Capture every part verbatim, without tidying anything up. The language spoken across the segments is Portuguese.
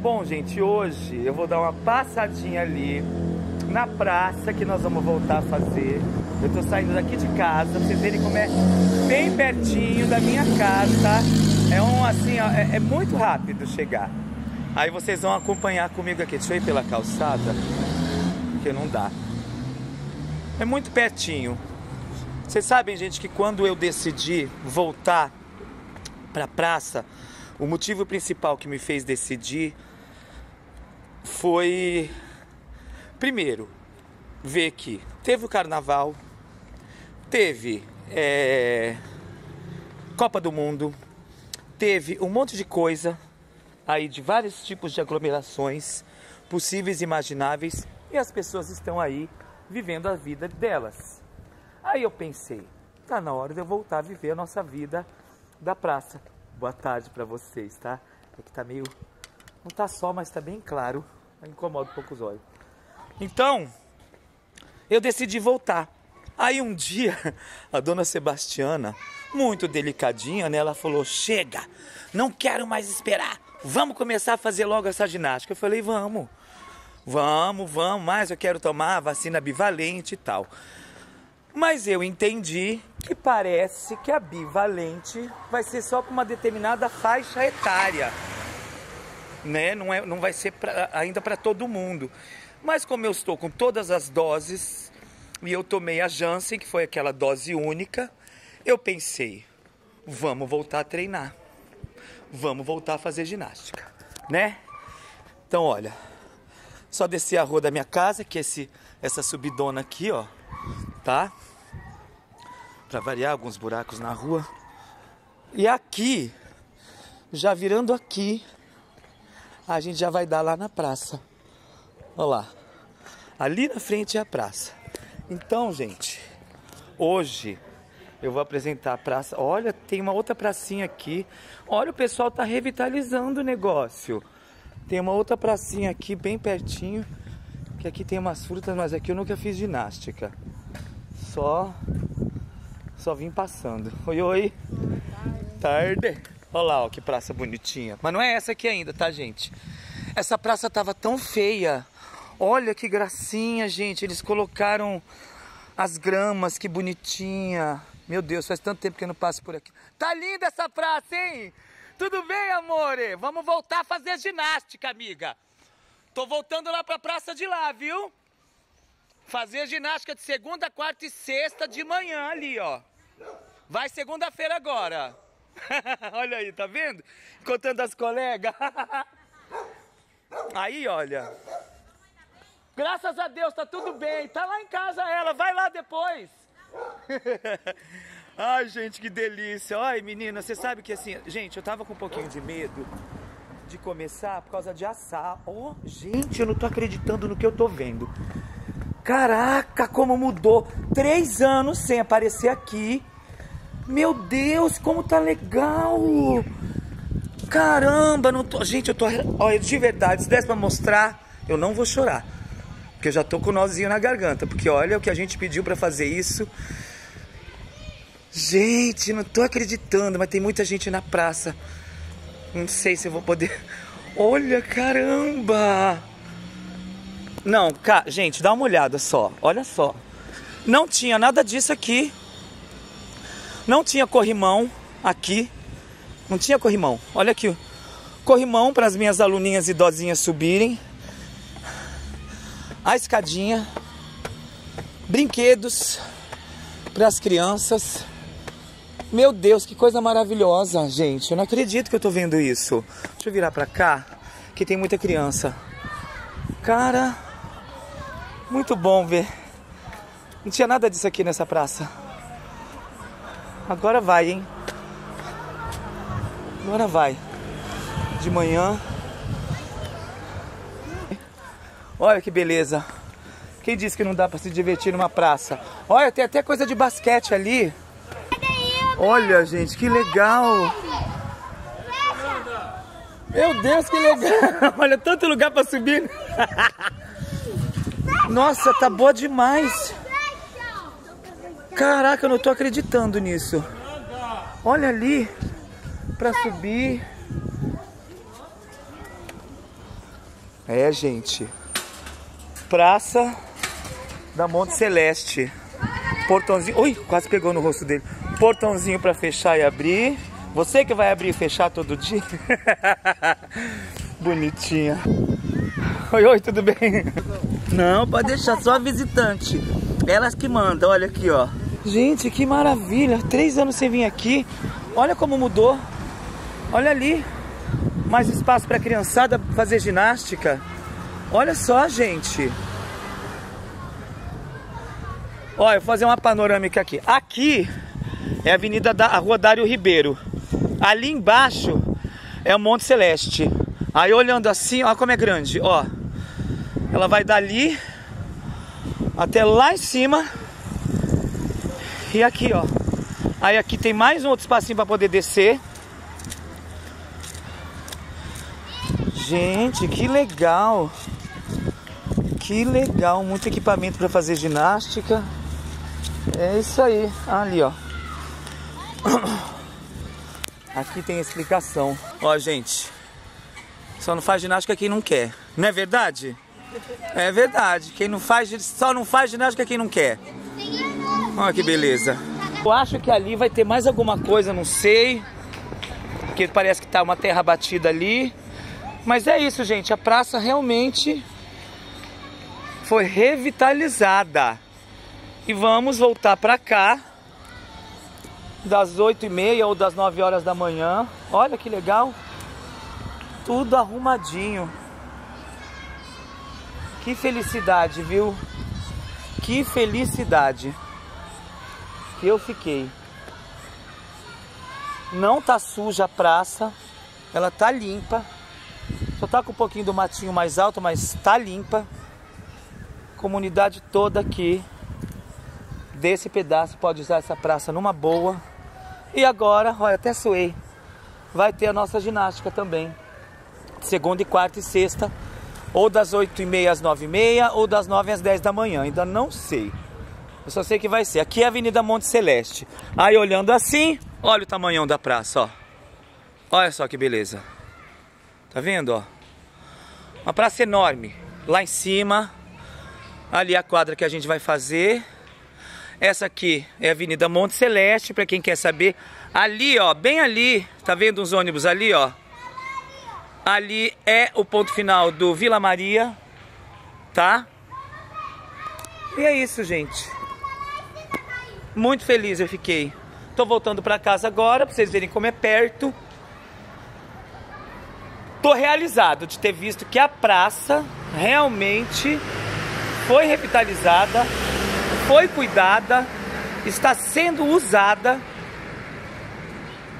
Bom, gente, hoje eu vou dar uma passadinha ali na praça que nós vamos voltar a fazer. Eu tô saindo daqui de casa, pra vocês verem como é bem pertinho da minha casa. É um assim, ó, é, é muito rápido chegar. Aí vocês vão acompanhar comigo aqui. Deixa eu ir pela calçada, porque não dá. É muito pertinho. Vocês sabem, gente, que quando eu decidi voltar pra praça, o motivo principal que me fez decidir foi, primeiro, ver que teve o carnaval, teve é, Copa do Mundo, teve um monte de coisa aí de vários tipos de aglomerações possíveis e imagináveis, e as pessoas estão aí vivendo a vida delas. Aí eu pensei, tá na hora de eu voltar a viver a nossa vida da praça. Boa tarde pra vocês, tá? É que tá meio... não tá sol, mas tá bem claro. Incomoda um pouco os olhos. Então, eu decidi voltar. Aí um dia, a dona Sebastiana, muito delicadinha, né? Ela falou, chega, não quero mais esperar. Vamos começar a fazer logo essa ginástica. Eu falei, vamos. Vamos, vamos. Mas eu quero tomar a vacina bivalente e tal. Mas eu entendi... que parece que a bivalente vai ser só para uma determinada faixa etária, né? Não, é, não vai ser pra, ainda para todo mundo. Mas como eu estou com todas as doses e eu tomei a Janssen, que foi aquela dose única, eu pensei, vamos voltar a treinar, vamos voltar a fazer ginástica, né? Então, olha, só descer a rua da minha casa, que esse, essa subidona aqui, ó, tá? Para variar, alguns buracos na rua. E aqui, já virando aqui, a gente já vai dar lá na praça. Olha lá. Ali na frente é a praça. Então, gente, hoje eu vou apresentar a praça. Olha, tem uma outra pracinha aqui. Olha, o pessoal tá revitalizando o negócio. Tem uma outra pracinha aqui, bem pertinho. Que aqui tem umas frutas, mas aqui eu nunca fiz ginástica. Só... Só vim passando. Oi, oi. Tarde. Tarde. Olha lá, ó, que praça bonitinha. Mas não é essa aqui ainda, tá, gente? Essa praça tava tão feia. Olha que gracinha, gente. Eles colocaram as gramas, que bonitinha. Meu Deus, faz tanto tempo que eu não passo por aqui. Tá linda essa praça, hein? Tudo bem, amore? Vamos voltar a fazer ginástica, amiga. Tô voltando lá pra praça de lá, viu? Fazer ginástica de segunda, quarta e sexta de manhã ali, ó. Vai segunda-feira agora. Olha aí, tá vendo? Contando as colegas. Aí, olha. Graças a Deus, tá tudo bem. Tá lá em casa ela, vai lá depois. Ai, gente, que delícia. Ai, menina, você sabe que assim... Gente, eu tava com um pouquinho de medo de começar por causa de assar. Ó, oh, gente, eu não tô acreditando no que eu tô vendo. Caraca, como mudou! Três anos sem aparecer aqui. Meu Deus, como tá legal! Caramba, não tô... Gente, eu tô... Olha, de verdade, se desse pra mostrar, eu não vou chorar. Porque eu já tô com o nozinho na garganta. Porque olha o que a gente pediu pra fazer isso. Gente, não tô acreditando, mas tem muita gente na praça. Não sei se eu vou poder... Olha, caramba! Não, cá, gente, dá uma olhada só, olha só. Não tinha nada disso aqui. Não tinha corrimão aqui. Não tinha corrimão, olha aqui. Corrimão para as minhas aluninhas idosinhas subirem. A escadinha. Brinquedos para as crianças. Meu Deus, que coisa maravilhosa, gente. Eu não acredito que eu tô vendo isso. Deixa eu virar para cá, que tem muita criança. Cara... Muito bom ver. Não tinha nada disso aqui nessa praça. Agora vai, hein? Agora vai. De manhã. Olha que beleza. Quem disse que não dá pra se divertir numa praça? Olha, tem até coisa de basquete ali. Olha, gente, que legal. Meu Deus, que legal. Olha, tanto lugar pra subir. Nossa, tá boa demais. Caraca, eu não tô acreditando nisso. Olha ali, pra subir. É, gente. Praça da Monte Celeste. Portãozinho. Ui, quase pegou no rosto dele. Portãozinho pra fechar e abrir. Você que vai abrir e fechar todo dia. Bonitinha. Oi, oi, tudo bem? Não, pode deixar, só a visitante. Elas que mandam, olha aqui, ó. Gente, que maravilha. Três anos sem vir aqui. Olha como mudou. Olha ali. Mais espaço pra criançada fazer ginástica. Olha só, gente. Olha, eu vou fazer uma panorâmica aqui. Aqui é a avenida da a Rua Dário Ribeiro. Ali embaixo é o Monte Celeste. Aí olhando assim, olha como é grande, ó. Ela vai dali até lá em cima. E aqui, ó. Aí aqui tem mais um outro espacinho para poder descer. Gente, que legal. Que legal, muito equipamento para fazer ginástica. É isso aí, ali, ó. Aqui tem explicação. Ó, gente. Só não faz ginástica quem não quer. Não é verdade? É verdade. Quem não faz, só não faz ginástica quem não quer. Olha que beleza. Eu acho que ali vai ter mais alguma coisa, não sei. Porque parece que tá uma terra batida ali. Mas é isso, gente. A praça realmente foi revitalizada. E vamos voltar pra cá. Das oito e meia ou das nove horas da manhã. Olha que legal. Tudo arrumadinho. Que felicidade, viu? Que felicidade que eu fiquei. Não tá suja a praça. Ela tá limpa. Só tá com um pouquinho do matinho mais alto, mas tá limpa. Comunidade toda aqui desse pedaço pode usar essa praça numa boa. E agora, olha, até suei. Vai ter a nossa ginástica também. Segunda e quarta e sexta, ou das oito e meia às nove e meia, ou das nove às dez da manhã, ainda não sei. Eu só sei que vai ser. Aqui é a Avenida Monte Celeste. Aí olhando assim, olha o tamanhão da praça, ó. Olha só que beleza. Tá vendo, ó? Uma praça enorme. Lá em cima, ali é a quadra que a gente vai fazer. Essa aqui é a Avenida Monte Celeste, pra quem quer saber. Ali, ó, bem ali, tá vendo uns ônibus ali, ó? Ali é o ponto final do Vila Maria, tá? E é isso, gente. Muito feliz eu fiquei. Tô voltando pra casa agora, pra vocês verem como é perto. Tô realizado de ter visto que a praça realmente foi revitalizada, foi cuidada, está sendo usada,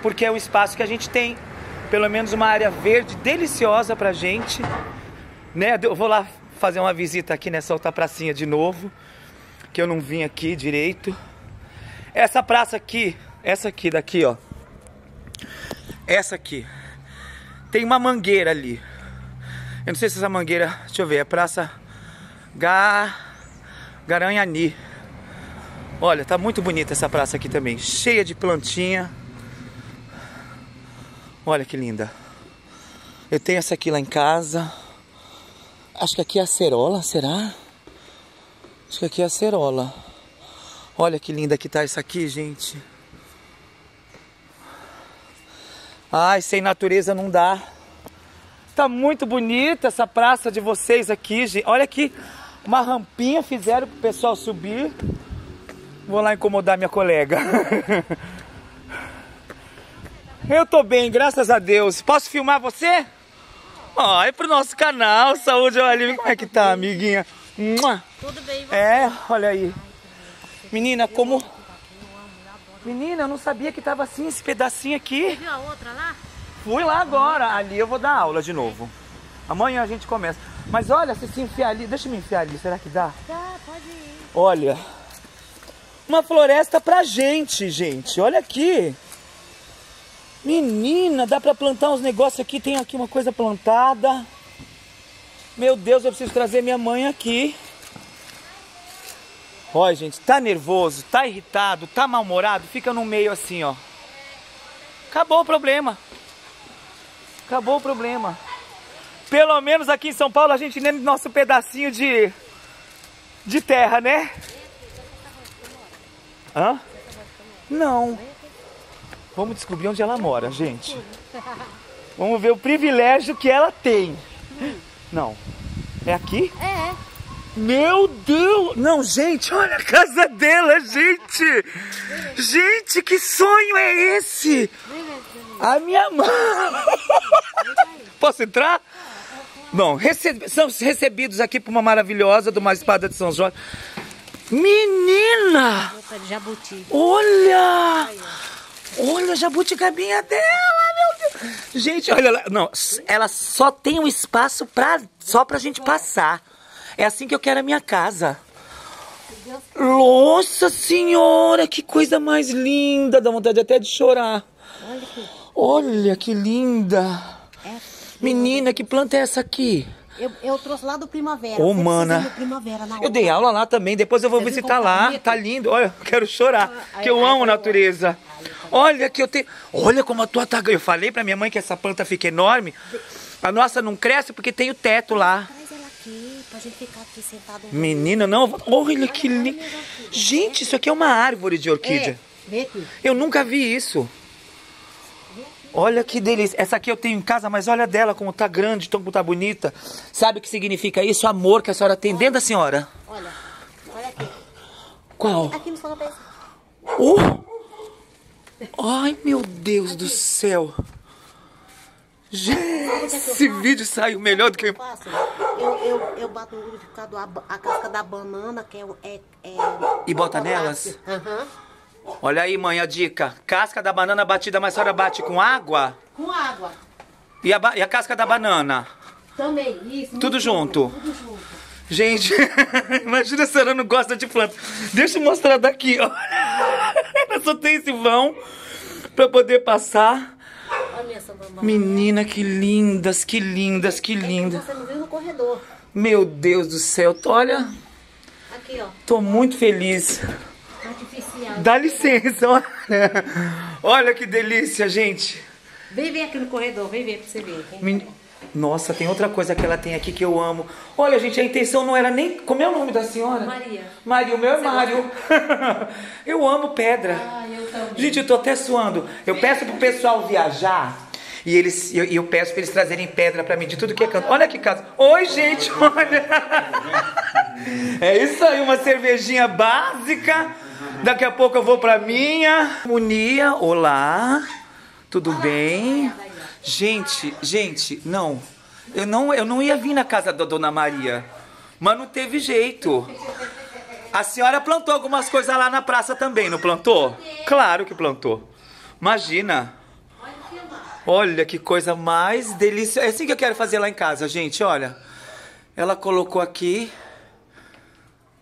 porque é um espaço que a gente tem. Pelo menos uma área verde deliciosa pra gente, né? Eu vou lá fazer uma visita aqui nessa outra pracinha de novo, que eu não vim aqui direito. Essa praça aqui, essa aqui daqui, ó. Essa aqui. Tem uma mangueira ali. Eu não sei se essa mangueira... Deixa eu ver, é Praça Ga... Garanhani. Olha, tá muito bonita essa praça aqui também. Cheia de plantinha. Olha que linda. Eu tenho essa aqui lá em casa. Acho que aqui é a acerola, será? Acho que aqui é a acerola. Olha que linda que tá isso aqui, gente. Ai, sem natureza não dá. Tá muito bonita essa praça de vocês aqui, gente. Olha aqui, uma rampinha fizeram pro pessoal subir. Vou lá incomodar minha colega. Eu tô bem, graças a Deus. Posso filmar você? Ó, oh, é pro nosso canal, Saúde ao Alívio. Como é que tá, amiguinha? Tudo bem, você? É, olha aí. Menina, como... Menina, eu não sabia que tava assim, esse pedacinho aqui. Você viu a outra lá? Fui lá agora. Ali eu vou dar aula de novo. Amanhã a gente começa. Mas olha, se se enfiar ali... Deixa eu me enfiar ali, será que dá? Dá, pode ir. Olha. Uma floresta pra gente, gente. Olha aqui. Menina, dá pra plantar uns negócios aqui. Tem aqui uma coisa plantada. Meu Deus, eu preciso trazer minha mãe aqui. Olha, gente, tá nervoso, tá irritado, tá mal-humorado. Fica no meio assim, ó. Acabou o problema. Acabou o problema. Pelo menos aqui em São Paulo a gente lembra do nosso pedacinho de, de terra, né? Hã? Não. Vamos descobrir onde ela mora, gente. Vamos ver o privilégio que ela tem. Não. É aqui? É. Meu Deus! Não, gente, olha a casa dela, gente! Gente, que sonho é esse? A minha mãe... Posso entrar? Bom, receb... somos recebidos aqui por uma maravilhosa de uma espada de São Jorge. Menina! Jabuti. Olha! Olha a jabuticabinha dela, meu Deus! Gente, olha lá. Não, ela só tem um espaço pra, só pra gente passar. É assim que eu quero a minha casa. Nossa Senhora, que coisa mais linda! Dá vontade até de chorar. Olha que linda! Menina, que planta é essa aqui? Eu, eu trouxe lá do Primavera. Ô, mana. Primavera, eu dei aula lá também, depois eu vou visitar lá. Tá lindo. Olha, eu quero chorar, que eu amo a natureza. Olha que eu tenho... Olha como a tua tá... Eu falei pra minha mãe que essa planta fica enorme. A nossa não cresce porque tem o teto lá. Traz ela aqui, pra gente ficar aqui sentado. Menina, não. Olha que lindo. Gente, isso aqui é uma árvore de orquídea. Eu nunca vi isso. Olha que delícia. Essa aqui eu tenho em casa, mas olha dela como tá grande, como tá bonita. Sabe o que significa isso? O amor que a senhora tem olha, dentro da senhora. Olha, olha aqui. Qual? Aqui, aqui no salão. Oh! Ai, meu Deus aqui. Do céu. Gente, esse vídeo saiu melhor do que eu faço. Eu, eu, eu bato no liquidificador a casca da banana, que é... é, é e bota nelas? Aham. Uhum. Olha aí, mãe, a dica. Casca da banana batida, mas a senhora bate com água? Com água. E a, e a casca da banana? Também, isso. Tudo junto? Bom, tudo junto. Gente, imagina a senhora não gosta de planta. Deixa eu mostrar daqui, ó. Ela só tem esse vão pra poder passar. Olha essa mamãe. Menina, que lindas, que lindas, que lindas. É que você me viu no corredor. Meu Deus do céu, olha. Aqui, ó. Tô muito feliz. Dá licença, olha. Olha que delícia, gente. Vem ver aqui no corredor, vem ver pra você ver. Men... Nossa, tem outra coisa que ela tem aqui que eu amo. Olha, gente, a intenção não era nem... Como é o nome da senhora? Maria. Maria, o meu é Mário. Eu amo pedra. Ah, eu também. Gente, eu tô até suando. Eu peço pro pessoal viajar e eles, eu, eu peço pra eles trazerem pedra pra mim de tudo que é canto. Olha que casa. Oi, gente, olha. É isso aí, uma cervejinha básica. Daqui a pouco eu vou pra minha. Monia, olá. Tudo olá, bem? Gente, gente, não. Eu não, eu não ia vir na casa da Dona Maria. Mas não teve jeito. A senhora plantou algumas coisas lá na praça também, não plantou? Claro que plantou. Imagina. Olha que coisa mais deliciosa. É assim que eu quero fazer lá em casa, gente, olha. Ela colocou aqui.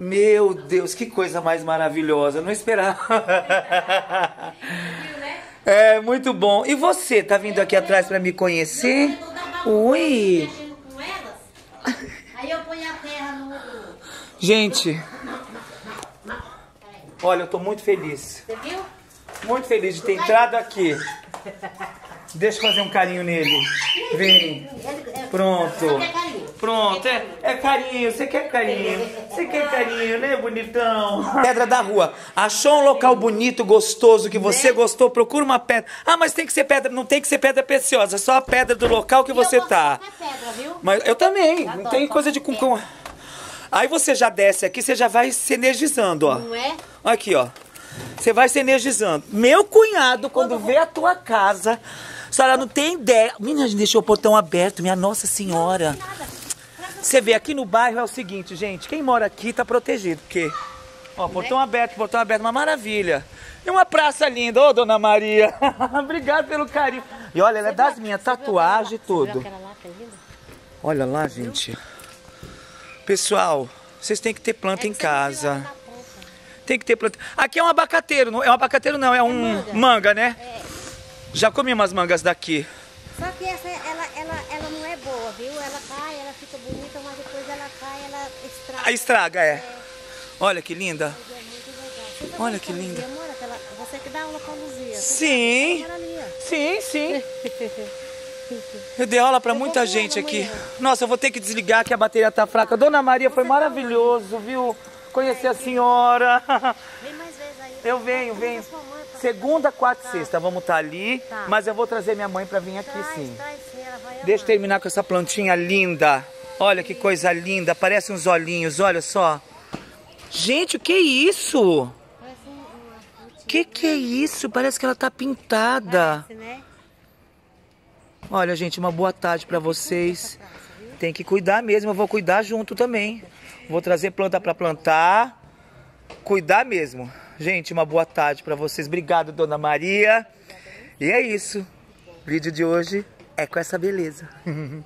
Meu Deus, que coisa mais maravilhosa. Não esperava. É, muito bom. E você, tá vindo aqui atrás pra me conhecer? Ui. Aí eu ponho a terra no... Gente. Olha, eu tô muito feliz. Você viu? Muito feliz de ter entrado aqui. Deixa eu fazer um carinho nele. Vem. Pronto. Pronto, é, é carinho, você quer carinho, você quer carinho, né, bonitão? Pedra da rua, achou um local bonito, gostoso, que você gostou, procura uma pedra. Ah, mas tem que ser pedra, não tem que ser pedra preciosa, só a pedra do local que você tá. Mas eu também, não tem coisa de... Aí você já desce aqui, você já vai se energizando, ó. Não é? Aqui, ó, você vai se energizando. Meu cunhado, quando vê a tua casa, a senhora não tem ideia. Menina, a gente deixou o portão aberto, minha Nossa Senhora. Você vê, aqui no bairro é o seguinte, gente, quem mora aqui tá protegido, porque... Ó, portão aberto, portão aberto, uma maravilha. E uma praça linda, ô, Dona Maria. Obrigado pelo carinho. E olha, ela é das minhas, tatuagem e tudo. Olha lá, gente. Pessoal, vocês têm que ter planta em casa. Tem que ter planta. Aqui é um abacateiro, não é um abacateiro não, é um manga, né? Já comi umas mangas daqui. Só que essa, ela, ela, ela não é boa, viu? Ela cai, ela fica bonita, mas depois ela cai, ela estraga. A estraga, é. é. Olha que linda. É Olha que linda. Luzia, amor, aquela... Você que dá aula com a Luzia. Sim, sim, sim. Eu dei aula pra muita gente aqui. Nossa, eu vou ter que desligar que a bateria tá fraca. Dona Maria, foi maravilhoso, viu? Conhecer a senhora. Vem mais vezes aí. Eu venho, venho. Segunda, quarta e sexta, vamos estar ali. Mas eu vou trazer minha mãe pra vir aqui, sim. Deixa eu terminar com essa plantinha linda. Olha que coisa linda, parece uns olhinhos, olha só. Gente, o que é isso? Que que é isso? Parece que ela tá pintada. Parece, né? Olha, gente, uma boa tarde para vocês. Tem que cuidar mesmo, eu vou cuidar junto também. Vou trazer planta para plantar. Cuidar mesmo. Gente, uma boa tarde para vocês. Obrigado, Dona Maria. E é isso. O vídeo de hoje é com essa beleza.